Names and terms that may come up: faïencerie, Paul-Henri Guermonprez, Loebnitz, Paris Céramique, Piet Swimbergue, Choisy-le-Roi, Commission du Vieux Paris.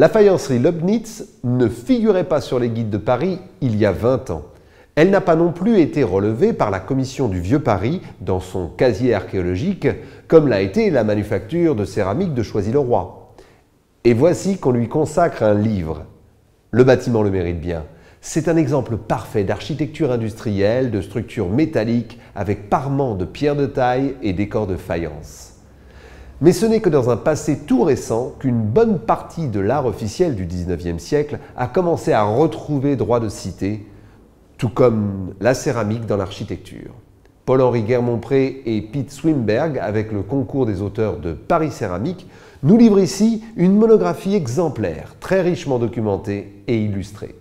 La faïencerie Loebnitz ne figurait pas sur les guides de Paris il y a 20 ans. Elle n'a pas non plus été relevée par la commission du Vieux Paris dans son casier archéologique, comme l'a été la manufacture de céramique de Choisy-le-Roi. Et voici qu'on lui consacre un livre. Le bâtiment le mérite bien. C'est un exemple parfait d'architecture industrielle, de structure métallique, avec parements de pierre de taille et décors de faïence. Mais ce n'est que dans un passé tout récent qu'une bonne partie de l'art officiel du 19e siècle a commencé à retrouver droit de cité, tout comme la céramique dans l'architecture. Paul-Henri Guermonprez et Piet Swimbergue, avec le concours des auteurs de Paris Céramique, nous livrent ici une monographie exemplaire, très richement documentée et illustrée.